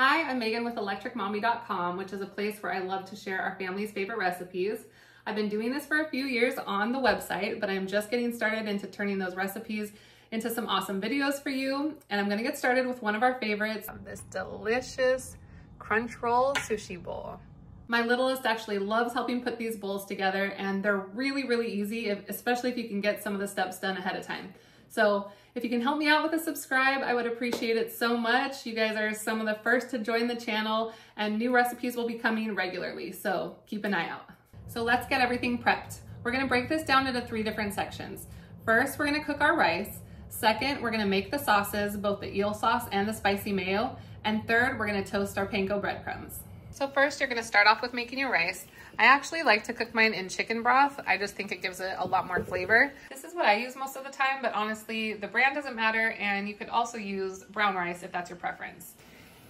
Hi, I'm Megan with electricmommy.com, which is a place where I love to share our family's favorite recipes. I've been doing this for a few years on the website, but I'm just getting started into turning those recipes into some awesome videos for you. And I'm gonna get started with one of our favorites, this delicious crunch roll sushi bowl. My littlest actually loves helping put these bowls together, and they're really, really easy, especially if you can get some of the steps done ahead of time. So if you can help me out with a subscribe, I would appreciate it so much. You guys are some of the first to join the channel, and new recipes will be coming regularly, so keep an eye out. So let's get everything prepped. We're gonna break this down into three different sections. First, we're gonna cook our rice. Second, we're gonna make the sauces, both the eel sauce and the spicy mayo. And third, we're gonna toast our panko breadcrumbs. So first, you're gonna start off with making your rice. I actually like to cook mine in chicken broth. I just think it gives it a lot more flavor. This is what I use most of the time, but honestly, the brand doesn't matter, and you could also use brown rice if that's your preference.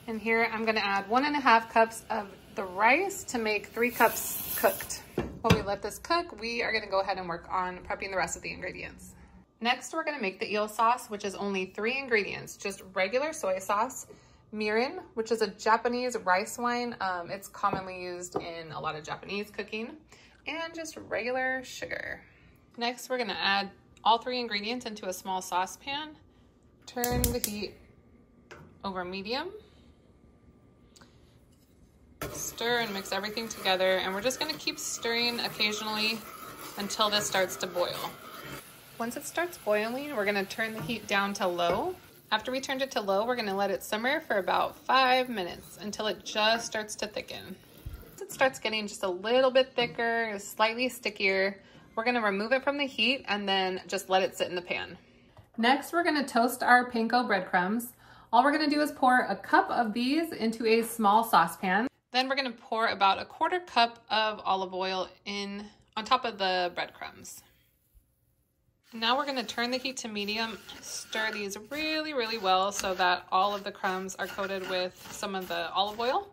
And here, I'm gonna add 1.5 cups of the rice to make 3 cups cooked. While we let this cook, we are gonna go ahead and work on prepping the rest of the ingredients. Next, we're gonna make the eel sauce, which is only 3 ingredients, just regular soy sauce, Mirin, which is a Japanese rice wine. It's commonly used in a lot of Japanese cooking, and just regular sugar. Next, we're gonna add all 3 ingredients into a small saucepan. Turn the heat over medium. Stir and mix everything together, and we're just gonna keep stirring occasionally until this starts to boil. Once it starts boiling, we're gonna turn the heat down to low. After we turned it to low, we're gonna let it simmer for about 5 minutes until it just starts to thicken. Once it starts getting just a little bit thicker, slightly stickier, we're gonna remove it from the heat and then just let it sit in the pan. Next, we're gonna toast our panko breadcrumbs. All we're gonna do is pour 1 cup of these into a small saucepan. Then we're gonna pour about 1/4 cup of olive oil in on top of the breadcrumbs. Now we're gonna turn the heat to medium, stir these really, really well so that all of the crumbs are coated with some of the olive oil.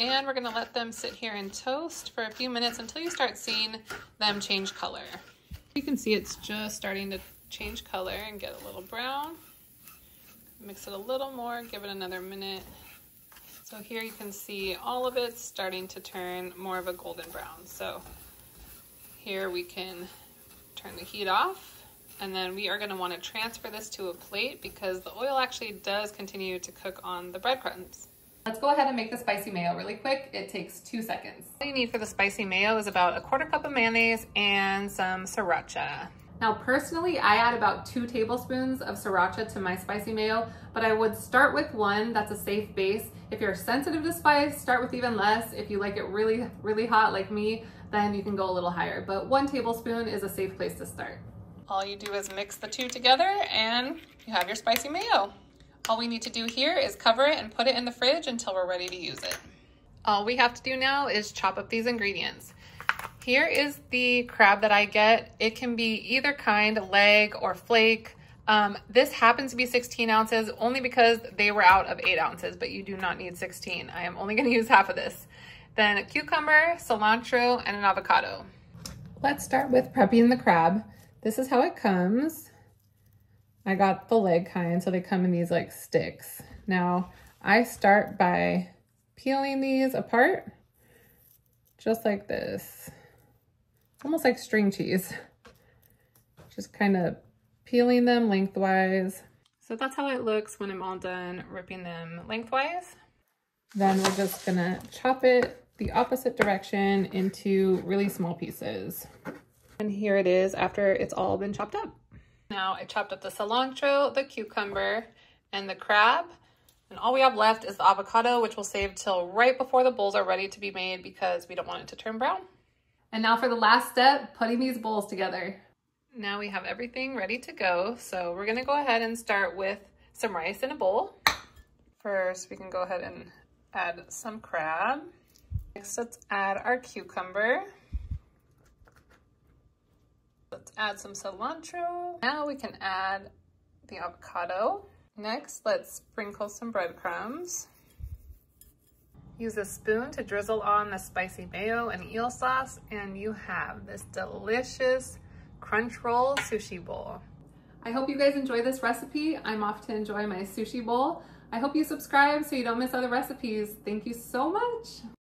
And we're gonna let them sit here and toast for a few minutes until you start seeing them change color. You can see it's just starting to change color and get a little brown. Mix it a little more, give it another minute. So here you can see all of it starting to turn more of a golden brown. So here we can turn the heat off, and then we are going to want to transfer this to a plate because the oil actually does continue to cook on the breadcrumbs. Let's go ahead and make the spicy mayo really quick. It takes 2 seconds. All you need for the spicy mayo is about 1/4 cup of mayonnaise and some sriracha. Now personally, I add about 2 tablespoons of sriracha to my spicy mayo, but I would start with 1. That's a safe base. If you're sensitive to spice, start with even less. If you like it really, really hot like me, then you can go a little higher, but 1 tablespoon is a safe place to start. All you do is mix the 2 together and you have your spicy mayo. All we need to do here is cover it and put it in the fridge until we're ready to use it. All we have to do now is chop up these ingredients. Here is the crab that I get. It can be either kind, leg or flake. This happens to be 16 ounces only because they were out of 8 ounces, but you do not need 16. I am only gonna use half of this. Then a cucumber, cilantro, and an avocado. Let's start with prepping the crab. This is how it comes. I got the leg kind, so they come in these like sticks. Now, I start by peeling these apart, just like this. It's almost like string cheese. Just kind of peeling them lengthwise. So that's how it looks when I'm all done ripping them lengthwise. Then we're just gonna chop it the opposite direction into really small pieces. And here it is after it's all been chopped up. Now I chopped up the cilantro, the cucumber, and the crab. And all we have left is the avocado, which we'll save till right before the bowls are ready to be made because we don't want it to turn brown. And now for the last step, putting these bowls together. Now we have everything ready to go. So we're gonna go ahead and start with some rice in a bowl. First, we can go ahead and add some crab. Next, let's add our cucumber. Let's add some cilantro. Now we can add the avocado. Next, let's sprinkle some breadcrumbs. Use a spoon to drizzle on the spicy mayo and eel sauce, and you have this delicious crunch roll sushi bowl. I hope you guys enjoy this recipe. I'm off to enjoy my sushi bowl. I hope you subscribe so you don't miss other recipes. Thank you so much.